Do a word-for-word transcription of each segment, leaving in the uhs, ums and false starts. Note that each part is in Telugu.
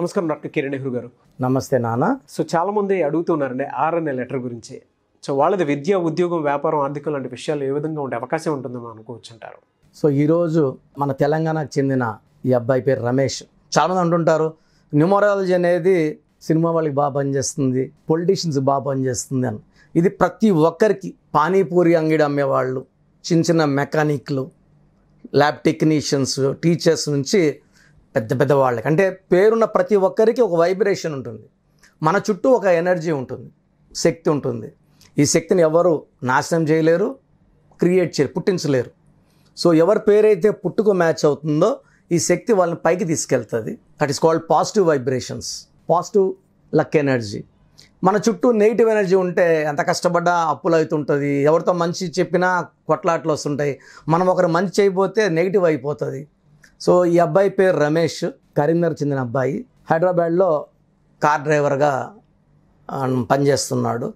నమస్కారం డాక్టర్ కిరణ్ నెహ్రూ గారు. నమస్తే నాన్న. సో చాలా మంది అడుగుతున్నారండి ఆర్ఎన్ఏ లెటర్ గురించి. సో వాళ్ళది విద్య, ఉద్యోగం, వ్యాపారం, ఆర్థికం లాంటి విషయాలు ఏ విధంగా ఉండే అవకాశం ఉంటుందో అనుకోవచ్చు అంటారు. సో ఈరోజు మన తెలంగాణకు చెందిన ఈ అబ్బాయి పేరు రమేష్. చాలామంది అంటుంటారు న్యూమరాలజీ అనేది సినిమా వాళ్ళకి బాగా పనిచేస్తుంది, పొలిటీషియన్స్ బాగా పనిచేస్తుంది అని. ఇది ప్రతి ఒక్కరికి, పానీపూరి అంగడి అమ్మేవాళ్ళు, చిన్న చిన్న మెకానిక్లు, ల్యాబ్ టెక్నీషియన్స్, టీచర్స్ నుంచి పెద్ద పెద్ద వాళ్ళకి, అంటే పేరున్న ప్రతి ఒక్కరికి ఒక వైబ్రేషన్ ఉంటుంది. మన చుట్టూ ఒక ఎనర్జీ ఉంటుంది, శక్తి ఉంటుంది. ఈ శక్తిని ఎవరు నాశనం చేయలేరు, క్రియేట్ చేయలేరు, పుట్టించలేరు. సో ఎవరి పేరైతే పుట్టుకు మ్యాచ్ అవుతుందో ఈ శక్తి వాళ్ళని పైకి తీసుకెళ్తుంది. That is called positive vibrations, positive luck energy. మన చుట్టూ నెగిటివ్ ఎనర్జీ ఉంటే ఎంత కష్టపడ్డా అప్పులు అవుతుంటుంది, ఎవరితో మంచి చెప్పినా కొట్లాట్లు వస్తుంటాయి. మనం ఒకరు మంచి చేయబోతే నెగిటివ్ అయిపోతుంది. సో ఈ అబ్బాయి పేరు రమేష్, కరీంనగర్ చెందిన అబ్బాయి. హైదరాబాద్లో కార్ డ్రైవర్గా పనిచేస్తున్నాడు.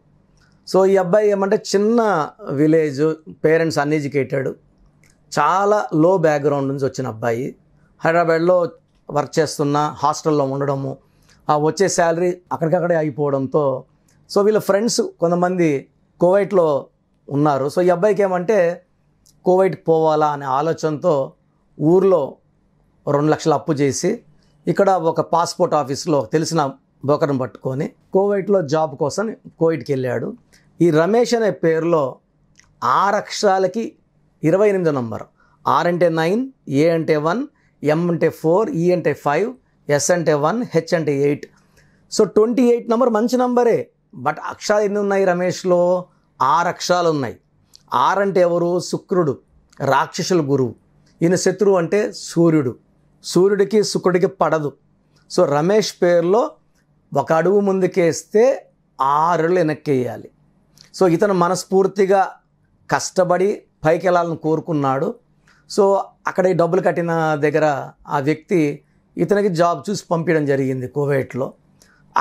సో ఈ అబ్బాయి ఏమంటే చిన్న విలేజ్, పేరెంట్స్ అన్ఎడ్యుకేటెడ్, చాలా లో బ్యాక్గ్రౌండ్ నుంచి వచ్చిన అబ్బాయి. హైదరాబాద్లో వర్క్ చేస్తున్న హాస్టల్లో ఉండడము, ఆ వచ్చే శాలరీ అక్కడికక్కడే అయిపోవడంతో సో వీళ్ళ ఫ్రెండ్స్ కొంతమంది కువైట్లో ఉన్నారు. సో ఈ అబ్బాయికి ఏమంటే కువైట్ పోవాలా అనే ఆలోచనతో ఊర్లో రెండు లక్షలు అప్పు చేసి ఇక్కడ ఒక పాస్పోర్ట్ ఆఫీస్లో తెలిసిన బోకర్ని పట్టుకొని కువైట్లో జాబ్ కోసం కువైట్కి వెళ్ళాడు. ఈ రమేష్ అనే పేరులో ఆరు అక్షరాలకి ఇరవై ఎనిమిదో నంబరు. ఆర్ అంటే నైన్, ఏ అంటే వన్, ఎం అంటే ఫోర్, ఈ అంటే ఫైవ్, ఎస్ అంటే వన్, హెచ్ అంటే eight. So twenty eight number మంచి నెంబరే, బట్ అక్షరాలు ఎన్ని ఉన్నాయి రమేష్లో? ఆరు అక్షరాలు ఉన్నాయి. ఆరు అంటే ఎవరు? శుక్రుడు, రాక్షసుల గురువు. ఈయన శత్రువు అంటే సూర్యుడు. సూర్యుడికి శుక్రుడికి పడదు. సో రమేష్ పేరులో ఒక అడుగు ముందుకేస్తే ఆరులు వెనక్కి వేయాలి. సో ఇతను మనస్ఫూర్తిగా కష్టపడి పైకి వెళ్ళాలని కోరుకున్నాడు. సో అక్కడ డబ్బులు కట్టిన దగ్గర ఆ వ్యక్తి ఇతనికి జాబ్ చూసి పంపించడం జరిగింది కువైట్లో.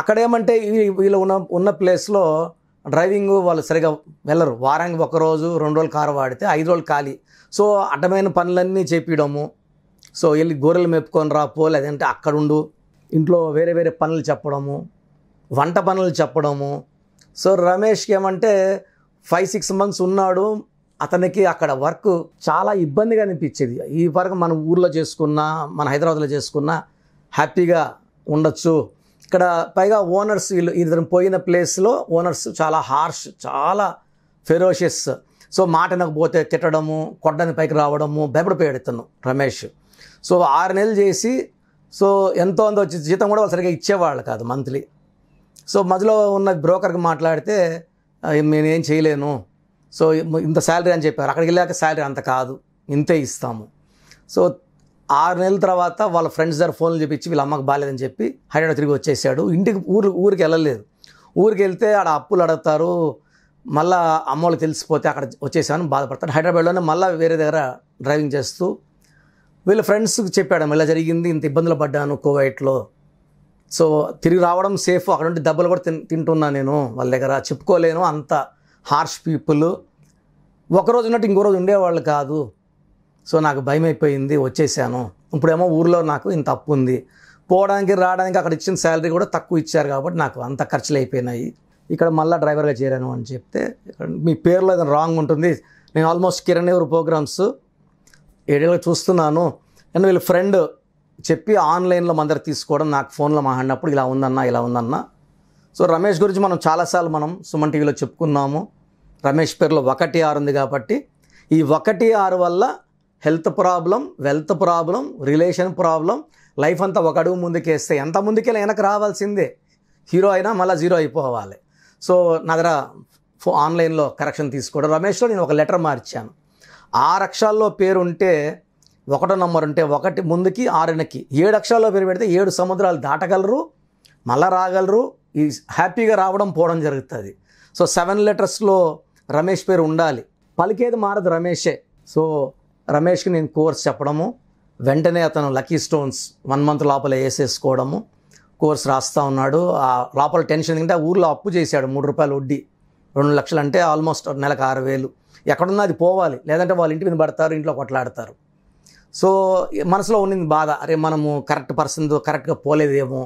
అక్కడేమంటే వీళ్ళు ఉన్న ఉన్న ప్లేస్లో డ్రైవింగ్ వాళ్ళు సరిగా వెళ్ళరు. వారానికి ఒకరోజు, రెండు రోజులు కారు వాడితే ఐదు రోజులు ఖాళీ. సో అడ్డమైన పనులన్నీ చేపించడము. సో వెళ్ళి గొర్రెలు మెప్పుకొని రా పో, లేదంటే అక్కడుండు, ఇంట్లో వేరే వేరే పనులు చెప్పడము, వంట పనులు చెప్పడము. సో రమేష్కి ఏమంటే ఫైవ్ సిక్స్ మంత్స్ ఉన్నాడు. అతనికి అక్కడ వర్క్ చాలా ఇబ్బందిగా అనిపించేది. ఈ వర్క్ మన ఊర్లో చేసుకున్నా, మన హైదరాబాద్లో చేసుకున్నా హ్యాపీగా ఉండొచ్చు. ఇక్కడ పైగా ఓనర్స్ వీళ్ళు, ఇతను పోయిన ప్లేస్లో ఓనర్స్ చాలా హార్ష్, చాలా ఫెరోషియస్. సో మాట వినకపోతే తిట్టడము, కొట్టడానికి పైకి రావడము, భయపడిపోయాడు ఇతను రమేష్. సో ఆరు నెలలు చేసి సో ఎంతో అంత వచ్చి జీతం కూడా వాళ్ళు సరిగ్గా ఇచ్చేవాళ్ళు కాదు మంత్లీ. సో మధ్యలో ఉన్న బ్రోకర్కి మాట్లాడితే నేనేం చేయలేను, సో ఇంత శాలరీ అని చెప్పారు. అక్కడికి వెళ్ళాక శాలరీ అంత కాదు, ఇంతే ఇస్తాము. సో ఆరు నెలల తర్వాత వాళ్ళ ఫ్రెండ్స్ దగ్గర ఫోన్లు చెప్పించి వీళ్ళ అమ్మకి బాగాలేదని చెప్పి హైదరాబాద్ తిరిగి వచ్చేసాడు. ఇంటికి ఊరు ఊరికి వెళ్ళలేదు. ఊరికి వెళ్తే ఆడ అప్పులు అడుగుతారు, మళ్ళీ అమ్మోళ్ళు తెలిసిపోతే అక్కడ వచ్చేసామని బాధపడతాడు. హైదరాబాద్లోనే మళ్ళీ వేరే దగ్గర డ్రైవింగ్ చేస్తూ వీళ్ళ ఫ్రెండ్స్కి చెప్పాడు ఇలా జరిగింది, ఇంత ఇబ్బందులు పడ్డాను కువైట్లో, సో తిరిగి రావడం సేఫ్, అక్కడ ఉంటే దెబ్బలు కూడా తిన్ తింటున్నాను నేను వాళ్ళ దగ్గర, చెప్పుకోలేను, అంత హార్ష్ పీపుల్, ఒకరోజు ఉన్నట్టు ఇంకో రోజు ఉండేవాళ్ళు కాదు. సో నాకు భయం అయిపోయింది, వచ్చేసాను. ఇప్పుడేమో ఊర్లో నాకు ఇంత అప్పు ఉంది, పోవడానికి రావడానికి అక్కడ ఇచ్చిన శాలరీ కూడా తక్కువ ఇచ్చారు కాబట్టి నాకు అంత ఖర్చులు అయిపోయినాయి. ఇక్కడ మళ్ళీ డ్రైవర్గా చేరాను అని చెప్తే ఇక్కడ మీ పేరులో ఏదైనా రాంగ్ ఉంటుంది, నేను ఆల్మోస్ట్ కిరణ్ ఎవరు ప్రోగ్రామ్స్ ఏడేళ్ళకి చూస్తున్నాను అని వీళ్ళ ఫ్రెండ్ చెప్పి ఆన్లైన్లో మందరు తీసుకోవడం, నాకు ఫోన్లో మాట్లాడినప్పుడు ఇలా ఉందన్నా ఇలా ఉందన్నా. సో రమేష్ గురించి మనం చాలాసార్లు మనం సుమన్ టీవీలో చెప్పుకున్నాము. రమేష్ పేరులో ఒకటి ఆరు ఉంది కాబట్టి ఈ ఒకటి ఆరు వల్ల health problem, wealth problem, relation problem, life అంతా ఒక అడుగు ముందుకేస్తే ఎంత ముందుకెళ్ళి వెనక్కి రావాల్సిందే. హీరో అయినా మళ్ళీ జీరో అయిపోవాలి. సో నా దగ్గర ఫో ఆన్లైన్లో కరెక్షన్ తీసుకోవడం. రమేష్లో నేను ఒక లెటర్ మార్చాను. ఆరు అక్షరాల్లో పేరు ఉంటే ఒకటో నంబర్ ఉంటే ఒకటి ముందుకి ఆరునకి, ఏడు అక్షరాల్లో పేరు పెడితే ఏడు సముద్రాలు దాటగలరు, మళ్ళా రాగలరు, ఈ హ్యాపీగా రావడం పోవడం జరుగుతుంది. సో సెవెన్ లెటర్స్లో రమేష్ పేరు ఉండాలి. పలికేది మారదు రమేషే. సో రమేష్కి నేను కోర్స్ చెప్పడము, వెంటనే అతను లక్కీ స్టోన్స్ వన్ మంత్ లోపల వేసేసుకోవడము, కోర్స్ రాస్తూ ఉన్నాడు. ఆ లోపల టెన్షన్ ఏంటంటే ఊర్లో అప్పు చేశాడు, మూడు రూపాయలు వడ్డీ, రెండు లక్షలు అంటే ఆల్మోస్ట్ నెలకు ఆరు వేలు. ఎక్కడున్నా అది పోవాలి, లేదంటే వాళ్ళ ఇంటి మీద పడతారు, ఇంట్లో కొట్లాడతారు. సో మనసులో ఉన్నింది బాధ, అరే మనము కరెక్ట్ పర్సన్తో కరెక్ట్గా పోలేదేమో,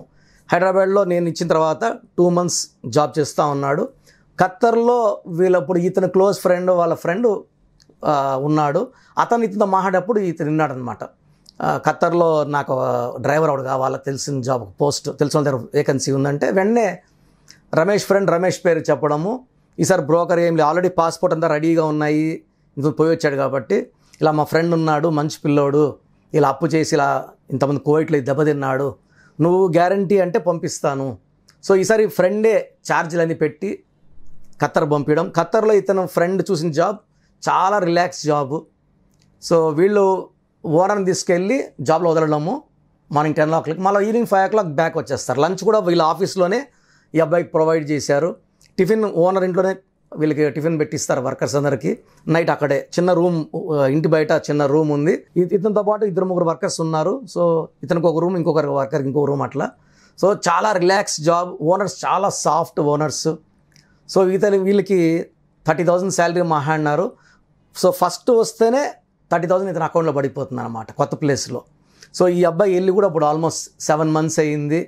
హైదరాబాద్లో నేను ఇచ్చిన తర్వాత టూ మంత్స్ జాబ్ చేస్తూ ఉన్నాడు. ఖత్తర్లో వీళ్ళప్పుడు ఇతను క్లోజ్ ఫ్రెండ్ వాళ్ళ ఫ్రెండ్ ఉన్నాడు, అతను ఇతను మాట్లాడేటప్పుడు ఇతను విన్నాడనమాట. ఖత్తర్లో నాకు డ్రైవర్ అవుడు కావాలా, తెలిసిన జాబ్ పోస్ట్ తెలిసిన దగ్గర వేకెన్సీ ఉందంటే వెంటనే రమేష్ ఫ్రెండ్ రమేష్ పేరు చెప్పడము, ఈసారి బ్రోకర్ ఏం లేదు ఆల్రెడీ పాస్పోర్ట్ అంతా రెడీగా ఉన్నాయి, ఇంత పోయి వచ్చాడు కాబట్టి ఇలా మా ఫ్రెండ్ ఉన్నాడు మంచి పిల్లోడు, ఇలా అప్పు చేసి ఇలా ఇంతమంది కువైట్లో దెబ్బతిన్నాడు, నువ్వు గ్యారంటీ అంటే పంపిస్తాను. సో ఈసారి ఫ్రెండే ఛార్జీలని పెట్టి ఖత్తర్ పంపించడం. ఖత్తర్లో ఇతను ఫ్రెండ్ చూసిన జాబ్ చాలా రిలాక్స్ జాబు. సో వీళ్ళు ఓనర్ని తీసుకెళ్ళి జాబ్లో వదలడము, మార్నింగ్ టెన్ ఓ క్లాక్ మళ్ళీ evening five o'clock back వచ్చేస్తారు. లంచ్ కూడా వీళ్ళ ఆఫీస్లోనే ఈ అబ్బాయికి ప్రొవైడ్ చేశారు. టిఫిన్ ఓనర్ ఇంట్లోనే వీళ్ళకి టిఫిన్ పెట్టిస్తారు వర్కర్స్ అందరికీ. నైట్ అక్కడే చిన్న రూమ్, ఇంటి బయట చిన్న రూమ్ ఉంది. ఇతనితో పాటు ఇద్దరు ముగ్గురు వర్కర్స్ ఉన్నారు. సో ఇతనికి ఒక రూమ్, ఇంకొక వర్కర్కి ఇంకొక రూమ్, అట్లా. సో చాలా రిలాక్స్ జాబ్, ఓనర్స్ చాలా సాఫ్ట్ ఓనర్స్. సో ఇతని వీళ్ళకి థర్టీ థౌజండ్ శాలరీ మాట్లాడినారు. సో ఫస్ట్ వస్తేనే థర్టీ థౌజండ్ ఇతని అకౌంట్లో పడిపోతుంది అనమాట కొత్త ప్లేస్లో. సో ఈ అబ్బాయి వెళ్ళి కూడా ఇప్పుడు ఆల్మోస్ట్ సెవెన్ మంత్స్ అయ్యింది.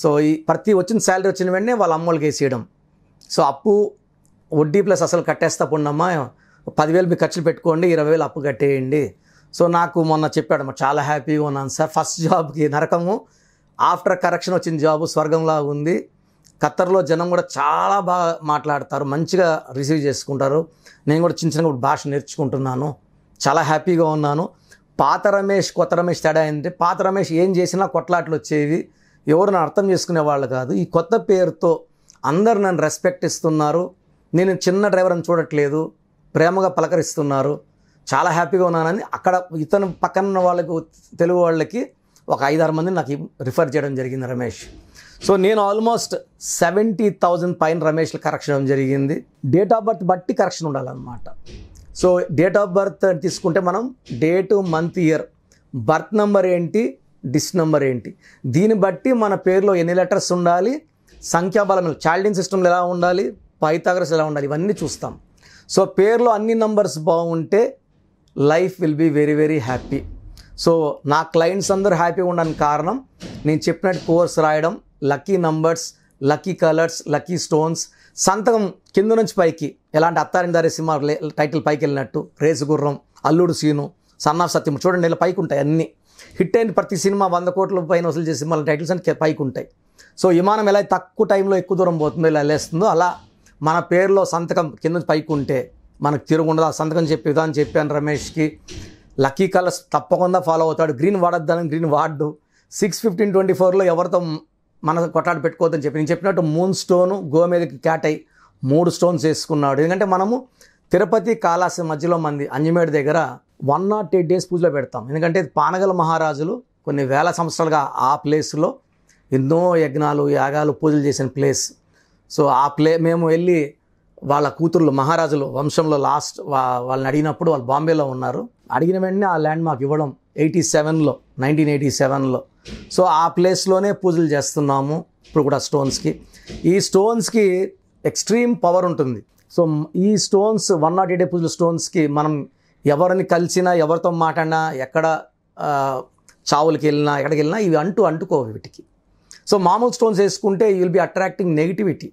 సో ఈ ప్రతి వచ్చిన శాలరీ వచ్చిన వెంటనే వాళ్ళ అమ్మోళ్ళకి వేసేయడం. సో అప్పు వడ్డీ ప్లస్ అసలు కట్టేస్తా పొండమ్మా, పదివేలు మీకు ఖర్చులు పెట్టుకోండి, ఇరవై వేలు అప్పు కట్టేయండి. సో నాకు మొన్న చెప్పాడమ్మా, చాలా హ్యాపీగా ఉన్నాను సార్, ఫస్ట్ జాబ్కి నరకము, ఆఫ్టర్ కరెక్షన్ వచ్చిన జాబు స్వర్గంలా ఉంది. ఖత్తర్లో జనం కూడా చాలా బాగా మాట్లాడతారు, మంచిగా రిసీవ్ చేసుకుంటారు. నేను కూడా చిన్న చిన్నప్పుడు భాష నేర్చుకుంటున్నాను, చాలా హ్యాపీగా ఉన్నాను. పాత రమేష్ కొత్త రమేష్ తేడా ఏంటంటే, పాత రమేష్ ఏం చేసినా కొట్లాట్లు వచ్చేవి, ఎవరు నన్ను అర్థం చేసుకునే వాళ్ళు కాదు. ఈ కొత్త పేరుతో అందరు నన్ను రెస్పెక్ట్ ఇస్తున్నారు, నేను చిన్న డ్రైవర్ అని చూడట్లేదు, ప్రేమగా పలకరిస్తున్నారు, చాలా హ్యాపీగా ఉన్నానని. అక్కడ ఇతను పక్కన ఉన్న వాళ్ళకు తెలుగు వాళ్ళకి ఒక ఐదారు మందిని నాకు రిఫర్ చేయడం జరిగింది రమేష్. సో నేను ఆల్మోస్ట్ సెవెంటీ థౌజండ్ పైన రమేష్లు కరెక్షన్ అవ్వడం జరిగింది. డేట్ ఆఫ్ బర్త్ బట్టి కరెక్షన్ ఉండాలన్నమాట. సో డేట్ ఆఫ్ బర్త్ తీసుకుంటే మనం date, month, year, birth number ఏంటి, డిస్ నెంబర్ ఏంటి, దీన్ని బట్టి మన పేరులో ఎన్ని లెటర్స్ ఉండాలి, సంఖ్యాబలం చాల్డిన్ సిస్టమ్లు ఎలా ఉండాలి, పైథాగరస్ ఎలా ఉండాలి, ఇవన్నీ చూస్తాం. సో పేరులో అన్ని నంబర్స్ బాగుంటే life will be very very happy. So నా క్లయింట్స్ అందరూ హ్యాపీగా ఉండడానికి కారణం నేను చెప్పినట్టు కోర్స్ రాయడం, lucky numbers, lucky colours, lucky stones, సంతకం కింద నుంచి పైకి, ఎలాంటి అత్తారిందారి సినిమా టైటిల్ పైకి వెళ్ళినట్టు, రేసు గుర్రం, అల్లుడు సీను, సన్ ఆఫ్ సత్యం, చూడండి ఇలా పైకి ఉంటాయి అన్నీ. హిట్ అయిన ప్రతి సినిమా వంద కోట్ల పైన వసూలు చేసే సినిమాల టైటిల్స్ అని పైకి ఉంటాయి. సో విమానం ఎలా తక్కువ టైంలో ఎక్కువ దూరం పోతుందో, ఇలా లేస్తుందో, అలా మన పేరులో సంతకం కింద నుంచి పైకి ఉంటే మనకు తిరుగుండదు. ఆ సంతకం చెప్పే విధానం చెప్పాను రమేష్కి. లక్కీ కలర్స్ తప్పకుండా ఫాలో అవుతాడు, గ్రీన్ వాడద్దానని గ్రీన్ వాడు. సిక్స్ ఫిఫ్టీన్ ట్వంటీ ఫోర్లో ఎవరితో మన కొట్లాడు పెట్టుకోవద్దని చెప్పి నేను చెప్పినట్టు మూన్ స్టోను గోమేదకి క్యాట్ అయ్యి మూడు స్టోన్స్ వేసుకున్నాడు. ఎందుకంటే మనము తిరుపతి కాళాసి మధ్యలో మంది అంజమేడు దగ్గర వన్ నాట్ ఎయిట్ డేస్ పూజలో పెడతాం. ఎందుకంటే పానగల మహారాజులు కొన్ని వేల సంవత్సరాలుగా ఆ ప్లేస్లో ఎన్నో యజ్ఞాలు యాగాలు పూజలు చేసిన ప్లేస్. సో ఆ ప్లే మేము వెళ్ళి వాళ్ళ కూతుర్లు మహారాజులు వంశంలో లాస్ట్ వా వాళ్ళని అడిగినప్పుడు వాళ్ళు బాంబేలో ఉన్నారు, అడిగిన వెంటనే ఆ ల్యాండ్ మాకు ఇవ్వడం ఎయిటీ సెవెన్లో నైన్టీన్ ఎయిటీ సెవెన్లో సో ఆ ప్లేస్లోనే పూజలు చేస్తున్నాము ఇప్పుడు కూడా. స్టోన్స్కి ఈ స్టోన్స్కి ఎక్స్ట్రీమ్ పవర్ ఉంటుంది. సో ఈ స్టోన్స్ వన్ నాట్ ఎయిట్ పూజల స్టోన్స్కి మనం ఎవరిని కలిసినా, ఎవరితో మాట్లాడినా, ఎక్కడ చావులకి వెళ్ళినా, ఎక్కడికి వెళ్ళినా ఇవి అంటూ అంటుకోవు వీటికి. సో మామూలు స్టోన్స్ వేసుకుంటే you will be attracting negativity.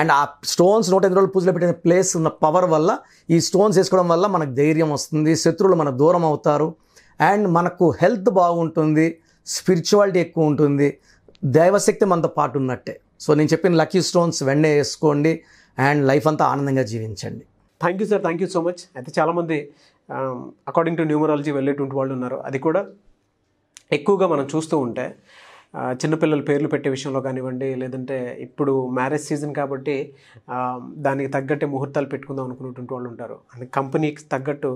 And ఆ స్టోన్స్ నూట ఎనిమిది రోజులు పూజలో పెట్టిన ప్లేస్ ఉన్న పవర్ వల్ల, ఈ స్టోన్స్ వేసుకోవడం వల్ల మనకు ధైర్యం వస్తుంది, శత్రువులు మనకు దూరం అవుతారు, అండ్ మనకు హెల్త్ బాగుంటుంది, స్పిరిచువాలిటీ ఎక్కువ ఉంటుంది, దైవశక్తి మనతో పాటు ఉన్నట్టే. సో నేను చెప్పిన లక్కీ స్టోన్స్ వెంటనే వేసుకోండి అండ్ లైఫ్ అంతా ఆనందంగా జీవించండి. Thank you sir, thank you so much. అయితే చాలామంది అకార్డింగ్ టు న్యూమరాలజీ వెళ్ళేటువంటి వాళ్ళు ఉన్నారు. అది కూడా ఎక్కువగా మనం చూస్తూ ఉంటే చిన్నపిల్లల పేర్లు పెట్టే విషయంలో కానివ్వండి, లేదంటే ఇప్పుడు మ్యారేజ్ సీజన్ కాబట్టి దానికి తగ్గట్టే ముహూర్తాలు పెట్టుకుందాం అనుకునేటువంటి వాళ్ళు ఉంటారు, అండ్ కంపెనీకి తగ్గట్టు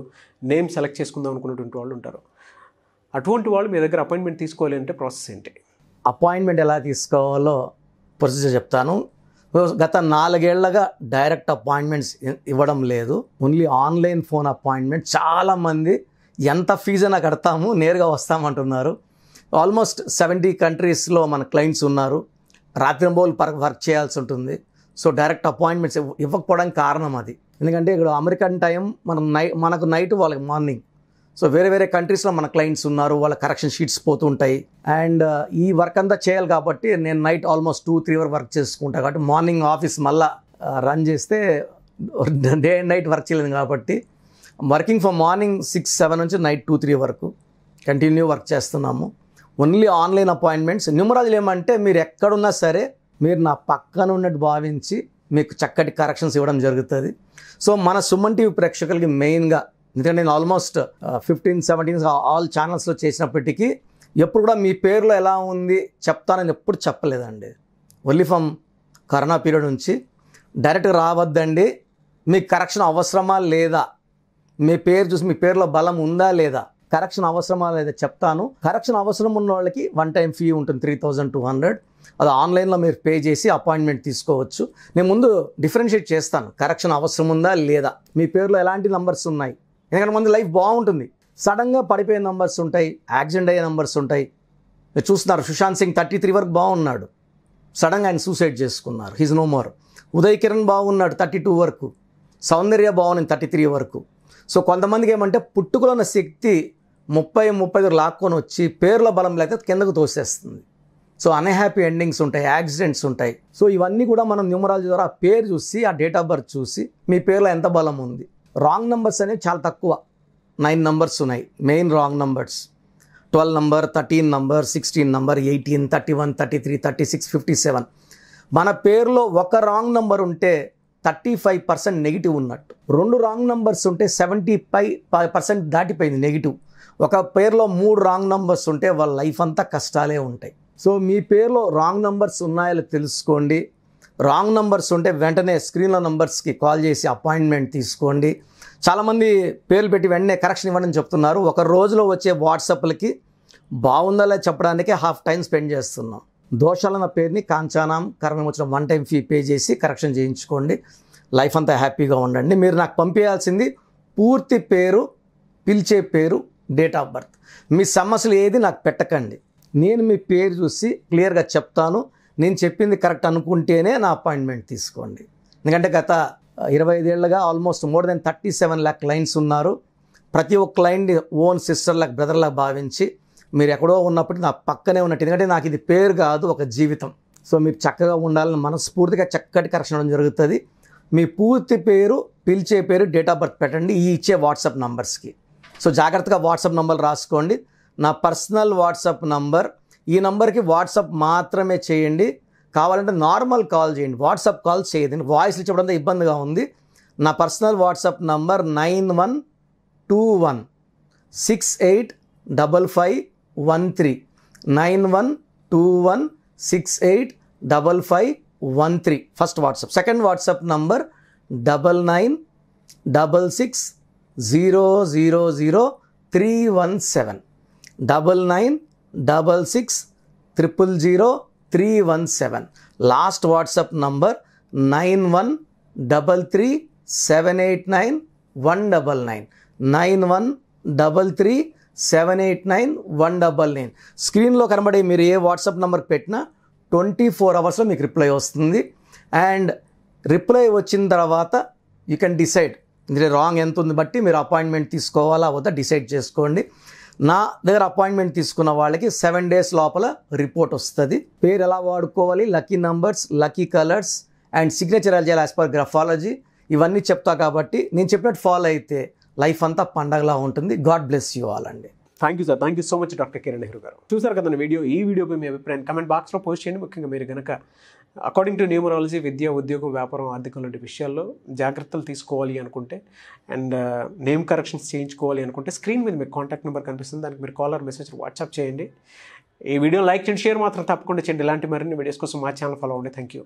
నేమ్ సెలెక్ట్ చేసుకుందాం అనుకునేటువంటి వాళ్ళు ఉంటారు. అటువంటి వాళ్ళు మీ దగ్గర అపాయింట్మెంట్ తీసుకోవాలి అంటే ప్రాసెస్ ఏంటి? అపాయింట్మెంట్ ఎలా తీసుకోవాలో ప్రొసీజర్ చెప్తాను. గత నాలుగేళ్లగా డైరెక్ట్ అపాయింట్మెంట్స్ ఇవ్వడం లేదు, ఓన్లీ ఆన్లైన్ ఫోన్ అపాయింట్మెంట్. చాలామంది ఎంత ఫీజు అయినా కడతాము, నేరుగా వస్తామంటున్నారు. ఆల్మోస్ట్ సెవెంటీ కంట్రీస్లో మన క్లయింట్స్ ఉన్నారు, రాత్రింబోలు వర్క్ చేయాల్సి ఉంటుంది. సో డైరెక్ట్ అపాయింట్మెంట్స్ ఇవ్వకపోవడానికి కారణం అది. ఎందుకంటే ఇక్కడ అమెరికన్ టైం మనం నై మనకు నైట్ వాళ్ళకి మార్నింగ్. So, వేరే వేరే కంట్రీస్లో మన క్లయింట్స్ ఉన్నారు, వాళ్ళ కరెక్షన్ షీట్స్ పోతుంటాయి. అండ్ ఈ వర్క్ అంతా చేయాలి కాబట్టి నేను night almost two three hour work చేసుకుంటాను. కాబట్టి మార్నింగ్ ఆఫీస్ మళ్ళీ రన్ చేస్తే డే అండ్ నైట్ వర్క్ చేయలేదు కాబట్టి working from morning six seven నుంచి నైట్ టూ త్రీ వరకు కంటిన్యూ వర్క్ చేస్తున్నాము. Only online appointments. న్యూమరాలజీలో ఏమంటే మీరు ఎక్కడున్నా సరే మీరు నా పక్కన ఉన్నట్టు భావించి మీకు చక్కటి కరెక్షన్స్ ఇవ్వడం జరుగుతుంది. సో మన సుమన్ టీవీ ప్రేక్షకులకి మెయిన్గా, ఎందుకంటే నేను ఆల్మోస్ట్ ఫిఫ్టీన్ సెవెంటీన్ ఆల్ ఛానల్స్లో చేసినప్పటికీ ఎప్పుడు కూడా మీ పేరులో ఎలా ఉంది చెప్తానని ఎప్పుడు చెప్పలేదండి. ఓన్లీ ఫ్రమ్ కరోనా పీరియడ్ నుంచి డైరెక్ట్గా రావద్దండి, మీకు కరెక్షన్ అవసరమా లేదా, మీ పేరు చూసి మీ పేరులో బలం ఉందా లేదా, కరెక్షన్ అవసరమా లేదా చెప్తాను. కరెక్షన్ అవసరం ఉన్న వాళ్ళకి వన్ టైం ఫీ ఉంటుంది త్రీ థౌజండ్ టూ హండ్రెడ్. అది ఆన్లైన్లో మీరు పే చేసి అపాయింట్మెంట్ తీసుకోవచ్చు. నేను ముందు డిఫరెన్షియేట్ చేస్తాను కరెక్షన్ అవసరం ఉందా లేదా, మీ పేరులో ఎలాంటి నంబర్స్ ఉన్నాయి. ఎందుకంటే మంది లైఫ్ బాగుంటుంది, సడన్గా పడిపోయే నంబర్స్ ఉంటాయి, యాక్సిడెంట్ అయ్యే నంబర్స్ ఉంటాయి. మీరు చూస్తున్నారు సుశాంత్ సింగ్ థర్టీ త్రీ వరకు బాగున్నాడు, సడన్గా ఆయన సూసైడ్ చేసుకున్నారు, he's no more. Uday Kiran బాగున్నాడు థర్టీ టూ వరకు, సౌందర్య బాగున్నాయి థర్టీ త్రీ వరకు. సో కొంతమందికి ఏమంటే పుట్టుకలోని శక్తి ముప్పై ముప్పై ఐదు లాక్కొని వచ్చి పేర్ల బలం లేకపోతే కిందకు తోసేస్తుంది. సో అన్హ్యాపీ ఎండింగ్స్ ఉంటాయి, యాక్సిడెంట్స్ ఉంటాయి. సో ఇవన్నీ కూడా మనం న్యూమరాలజీ ద్వారా పేరు చూసి ఆ డేట్ ఆఫ్ బర్త్ చూసి మీ పేరులో ఎంత బలం ఉంది. రాంగ్ నెంబర్స్ అనేవి చాలా తక్కువ, నైన్ నెంబర్స్ ఉన్నాయి main wrong numbers. Twelve number, thirteen number, sixteen number, eighteen, thirty one, thirty three, thirty six, fifty seven. మన పేరులో ఒక రాంగ్ నెంబర్ ఉంటే థర్టీ ఫైవ్ పర్సెంట్ నెగిటివ్ ఉన్నట్టు, రెండు రాంగ్ నెంబర్స్ ఉంటే సెవెంటీ ఫైవ్ పర్సెంట్ దాటిపోయింది నెగిటివ్. ఒక పేరులో మూడు రాంగ్ నెంబర్స్ ఉంటే వాళ్ళ లైఫ్ అంతా కష్టాలే ఉంటాయి. సో మీ పేరులో రాంగ్ నెంబర్స్ ఉన్నాయో తెలుసుకోండి. రాంగ్ నెంబర్స్ ఉంటే వెంటనే స్క్రీన్లో నెంబర్స్కి కాల్ చేసి అపాయింట్మెంట్ తీసుకోండి. చాలామంది పేర్లు పెట్టి వెంటనే కరెక్షన్ ఇవ్వడం చెప్తున్నారు. ఒక రోజులో వచ్చే వాట్సాప్లకి బాగుందలే చెప్పడానికే హాఫ్ టైం స్పెండ్ చేస్తున్నాం. దోషాలన్న పేరుని కాంచానాం కరణం వచ్చిన వన్ టైం ఫీ పే చేసి కరెక్షన్ చేయించుకోండి. లైఫ్ అంతా హ్యాపీగా ఉండండి. మీరు నాకు పంపేయాల్సింది పూర్తి పేరు, పిలిచే పేరు, డేట్ ఆఫ్ బర్త్. మీ సమస్యలు ఏది నాకు పెట్టకండి, నేను మీ పేరు చూసి క్లియర్గా చెప్తాను. నేను చెప్పింది కరెక్ట్ అనుకుంటేనే నా అపాయింట్మెంట్ తీసుకోండి. ఎందుకంటే గత ఇరవై ఐదేళ్లుగా almost more than thirty seven lakh clients ఉన్నారు. ప్రతి ఒక్క క్లయింట్ ఓన్ సిస్టర్ లాగా బ్రదర్ లాగా భావించి మీరు ఎక్కడో ఉన్నప్పుడు నా పక్కనే ఉన్నట్టు. ఎందుకంటే నాకు ఇది పేరు కాదు, ఒక జీవితం. సో మీరు చక్కగా ఉండాలని మనస్ఫూర్తిగా చక్కటి కరెక్షన్ ఇవ్వడం జరుగుతుంది. మీ పూర్తి పేరు, పిలిచే పేరు, డేట్ ఆఫ్ బర్త్ పెట్టండి ఈ ఇచ్చే వాట్సాప్ నంబర్స్కి. సో జాగ్రత్తగా వాట్సాప్ నంబర్ రాసుకోండి. నా పర్సనల్ వాట్సాప్ నంబర్, ఈ నెంబర్కి వాట్సాప్ మాత్రమే చేయండి. కావాలంటే నార్మల్ కాల్ చేయండి, వాట్సాప్ కాల్ చేయదండి. వాయిస్లు చెప్పడంతో ఇబ్బందిగా ఉంది. నా personal WhatsApp number nine one two one six eight double five one three nine one two one six eight double five one three first WhatsApp. Second WhatsApp number double nine double six zero zero zero three one seven double nine double six triple zero three one seven last WhatsApp number nine one double three seven eight nine one double nine nine one double three seven eight nine one double nine స్క్రీన్లో కనబడే మీరు ఏ వాట్సాప్ నెంబర్ పెట్టినా ట్వంటీ ఫోర్ అవర్స్లో మీకు రిప్లై వస్తుంది. అండ్ రిప్లై వచ్చిన తర్వాత యూ కెన్ డిసైడ్, ఇది రాంగ్ ఎంత ఉంది బట్టి మీరు అపాయింట్మెంట్ తీసుకోవాలా వద్దా డిసైడ్ చేసుకోండి. నా దగ్గర అపాయింట్మెంట్ తీసుకున్న వాళ్ళకి సెవెన్ డేస్ లోపల రిపోర్ట్ వస్తుంది. పేరు ఎలా వాడుకోవాలి, lucky numbers, lucky colours and signature ఎలా చేయాలి యాజ్ పర్ గ్రఫాలజీ ఇవన్నీ చెప్తా కాబట్టి నేను చెప్పినట్టు ఫాలో అయితే లైఫ్ అంతా పండగలా ఉంటుంది. గాడ్ బ్లెస్ యూ ఆల్ అండి. Thank you sir, thank you so much doctor Kiran Nehru garu. చూసారు కదా నా వీడియో. ఈ వీడియోపై మీ అభిప్రాయం కమెంట్ బాక్స్లో పోస్ట్ చేయండి. ముఖ్యంగా మీరు కనుక అకార్డింగ్ టు న్యూమరాలజీ విద్య ఉద్యోగం వ్యాపారం ఆర్థికం లాంటి విషయాల్లో జాగ్రత్తలు తీసుకోవాలి అనుకుంటే అండ్ నేమ్ కరెక్షన్స్ చేయించుకోవాలి అనుకుంటే స్క్రీన్ మీద మీకు కాంటాక్ట్ నెంబర్ కనిపిస్తుంది, దానికి మీరు కాల్ ఆర్ మెసేజ్ వాట్సాప్ చేయండి. ఈ వీడియో లైక్ చేయండి, షేర్ మాత్రం తప్పకుండా చేయండి. ఇలాంటి మరిన్ని వీడియోస్ కోసం మా ఛానల్ ఫాలో అవ్వండి. Thank you.